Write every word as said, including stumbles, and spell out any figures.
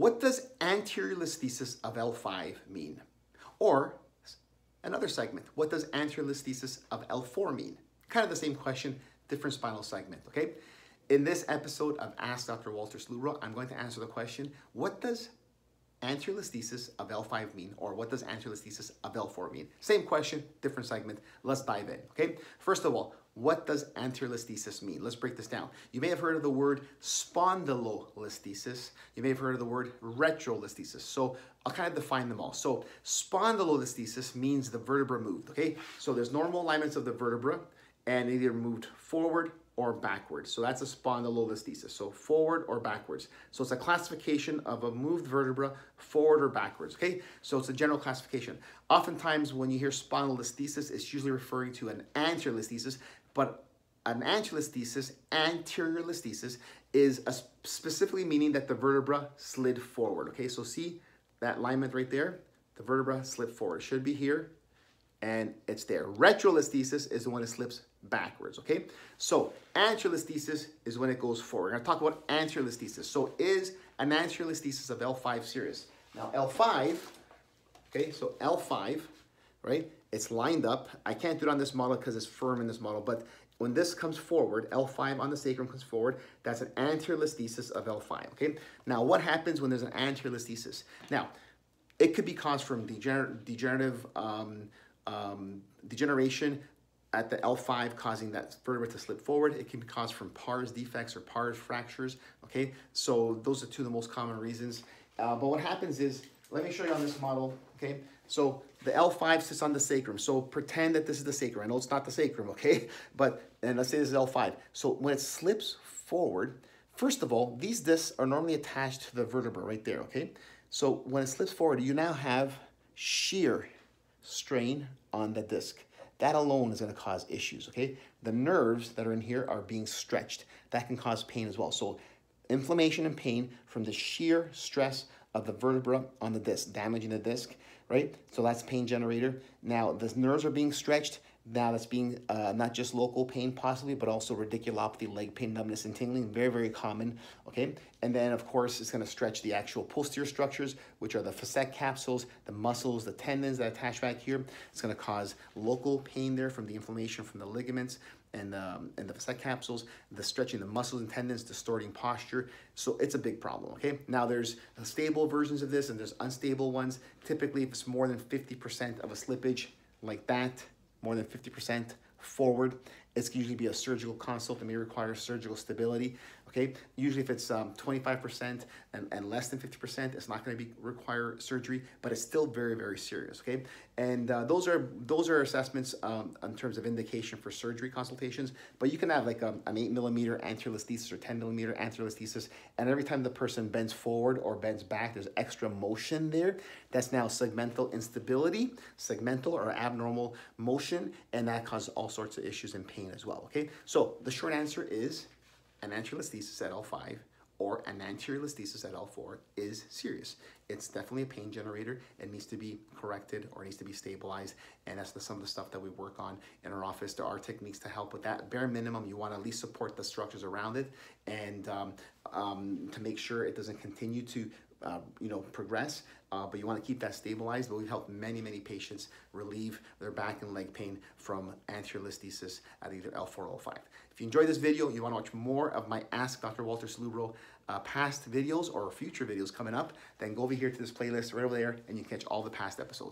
What does anterolisthesis of L five mean? Or another segment, what does anterolisthesis of L four mean? Kind of the same question, different spinal segment, okay? In this episode of Ask Doctor Walter Salubro, I'm going to answer the question, what does anterolisthesis of L five mean, or what does anterolisthesis of L four mean? Same question, different segment. Let's dive in, okay? First of all, what does anterolisthesis mean? Let's break this down. You may have heard of the word spondylolisthesis. You may have heard of the word retrolisthesis. So I'll kind of define them all. So spondylolisthesis means the vertebra moved, okay? So there's normal alignments of the vertebra, and it either moved forward or backwards. So that's a spondylolisthesis. So forward or backwards. So it's a classification of a moved vertebra forward or backwards, okay? So it's a general classification. Oftentimes when you hear spondylolisthesis, it's usually referring to an anterolisthesis, but an anterolisthesis, anterolisthesis, is a specifically meaning that the vertebra slid forward, okay? So see that alignment right there? The vertebra slid forward. It should be here, and it's there. Retrolisthesis is the one that slips backwards, okay? So anterolisthesis is when it goes forward. We're gonna talk about anterolisthesis. So is an anterolisthesis of L five serious? Now L five, okay, so L five, right? It's lined up. I can't do it on this model because it's firm in this model, but when this comes forward, L five on the sacrum comes forward, that's an anterolisthesis of L five, okay? Now what happens when there's an anterolisthesis? Now, it could be caused from degener degenerative um, um, degeneration at the L five, causing that vertebra to slip forward. It can be caused from P A R S defects or P A R S fractures, okay? So those are two of the most common reasons. Uh, but what happens is, let me show you on this model, okay? So the L five sits on the sacrum. So pretend that this is the sacrum. I know it's not the sacrum, okay? But, and let's say this is L five. So when it slips forward, first of all, these discs are normally attached to the vertebra right there, okay? So when it slips forward, you now have shear strain on the disc. That alone is gonna cause issues, okay? The nerves that are in here are being stretched. That can cause pain as well. So inflammation and pain from the sheer stress of the vertebra on the disc, damaging the disc, right? So that's pain generator. Now the nerves are being stretched. Now that's being uh, not just local pain possibly, but also radiculopathy, leg pain, numbness, and tingling, very, very common, okay? And then of course, it's gonna stretch the actual posterior structures, which are the facet capsules, the muscles, the tendons that attach back here. It's gonna cause local pain there from the inflammation from the ligaments and, um, and the facet capsules, the stretching the muscles and tendons, distorting posture. So it's a big problem, okay? Now there's stable versions of this and there's unstable ones. Typically, if it's more than fifty percent of a slippage like that, more than fifty percent forward, it's usually be a surgical consult that may require surgical stability, okay? Usually if it's um, twenty-five percent and, and less than fifty percent, it's not gonna be require surgery, but it's still very, very serious, okay? And uh, those are those are assessments um, in terms of indication for surgery consultations, but you can have like a, an eight millimeter anterolisthesis or ten millimeter anterolisthesis, and every time the person bends forward or bends back, there's extra motion there. That's now segmental instability, segmental or abnormal motion, and that causes all sorts of issues and pain as well, okay? So the short answer is an anterolisthesis at L five or an anterolisthesis at L four is serious. It's definitely a pain generator. It needs to be corrected or it needs to be stabilized. And that's the, some of the stuff that we work on in our office. There are techniques to help with that. Bare minimum, you want to at least support the structures around it and um, um, to make sure it doesn't continue to Uh, you know, progress, uh, but you want to keep that stabilized. But we've helped many, many patients relieve their back and leg pain from anterolisthesis at either L four or L five. If you enjoyed this video, you want to watch more of my Ask Doctor Walter Salubro uh, past videos or future videos coming up, then go over here to this playlist right over there and you can catch all the past episodes.